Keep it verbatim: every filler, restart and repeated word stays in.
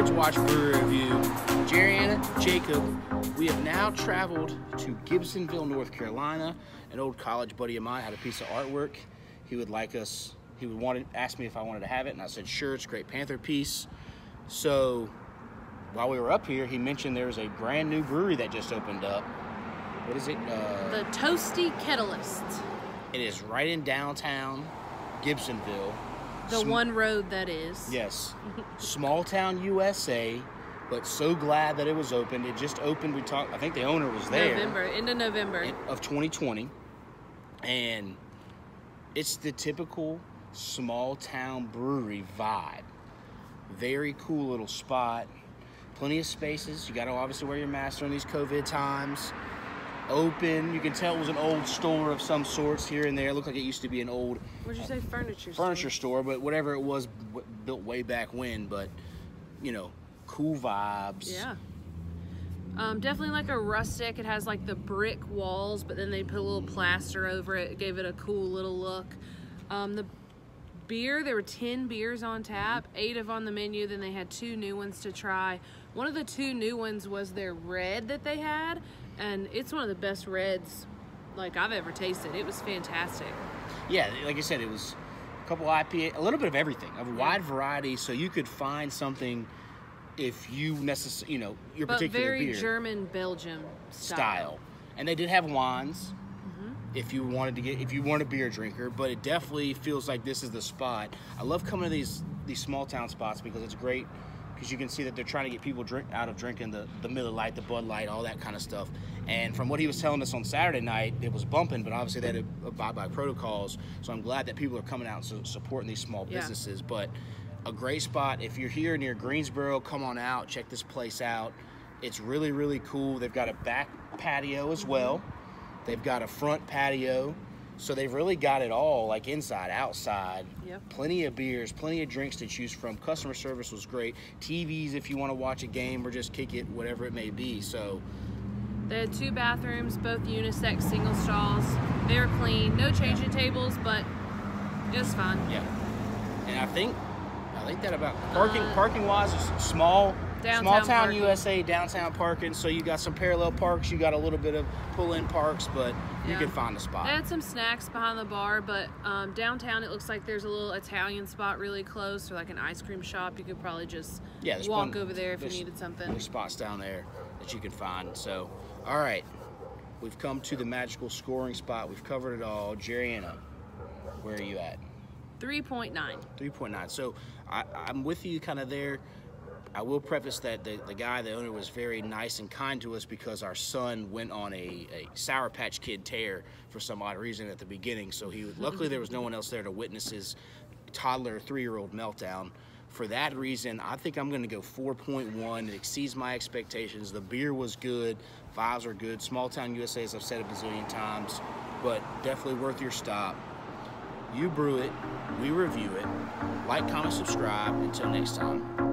here to watch Brewery Review. Jerianna, Jacob, we have now traveled to Gibsonville, North Carolina. An old college buddy of mine had a piece of artwork. He would like us, he would want to ask me if I wanted to have it, and I said, sure, it's a great Panther piece. So while we were up here, he mentioned there was a brand new brewery that just opened up. What is it? Uh, the Toasty Kettlyst. It is right in downtown Gibsonville. The Sm one road that is. Yes. Small town U S A, but so glad that it was opened. It just opened. We talked, I think the owner was there. November, end of November. Of twenty twenty. And it's the typical small town brewery vibe. Very cool little spot. Plenty of spaces. You got to obviously wear your mask during these COVID times. Open. You can tell it was an old store of some sorts here and there. It looked like it used to be an old what'd you uh, say furniture furniture store? store, but whatever it was, w built way back when. But you know, cool vibes. Yeah. Um, definitely like a rustic. It has like the brick walls, but then they put a little plaster over it. It gave it a cool little look. Um, the beer, there were ten beers on tap, eight of on the menu. Then they had two new ones to try. One of the two new ones was their red that they had. And it's one of the best reds like I've ever tasted. It was fantastic. Yeah, like I said, it was a couple I P A, a little bit of everything, a yeah. wide variety, so you could find something if you necessarily, you know, your but particular very beer. Very German Belgium style. style. And they did have wines mm-hmm. if you wanted to get if you weren't a beer drinker, but it definitely feels like this is the spot. I love coming to these these small town spots because it's great. Because you can see that they're trying to get people drink out of drinking the, the Miller Lite, the Bud Light, all that kind of stuff. And from what he was telling us on Saturday night, it was bumping, but obviously they had to abide by protocols. So I'm glad that people are coming out and supporting these small businesses. Yeah. But a great spot. If you're here near Greensboro, come on out, check this place out. It's really, really cool. They've got a back patio as well. They've got a front patio. So they've really got it all, like inside, outside, yep. Plenty of beers, plenty of drinks to choose from. Customer service was great. T Vs if you want to watch a game or just kick it, whatever it may be. So they had two bathrooms, both unisex, single stalls. They're clean, no changing yeah. tables, but just fun. Yeah, and I think I think that about parking. Uh, parking wise, it's small. Small town U S A, downtown parking, so you got some parallel parks, you got a little bit of pull-in parks, but you yeah. can find a spot. They had some snacks behind the bar, but um, downtown it looks like there's a little Italian spot really close, or like an ice cream shop. You could probably just yeah, walk one, over there if you needed something. There's spots down there that you can find. So, all right, we've come to the magical scoring spot. We've covered it all. Jerianna, where are you at? three point nine. three point nine. So I, I'm with you kind of there. I will preface that the, the guy, the owner, was very nice and kind to us because our son went on a, a Sour Patch Kid tear for some odd reason at the beginning. So he luckily there was no one else there to witness his toddler three-year-old meltdown. For that reason, I think I'm going to go four point one. It exceeds my expectations. The beer was good. Vibes are good. Small Town U S A, as I've said a bazillion times, but definitely worth your stop. You brew it. We review it. Like, comment, subscribe. Until next time.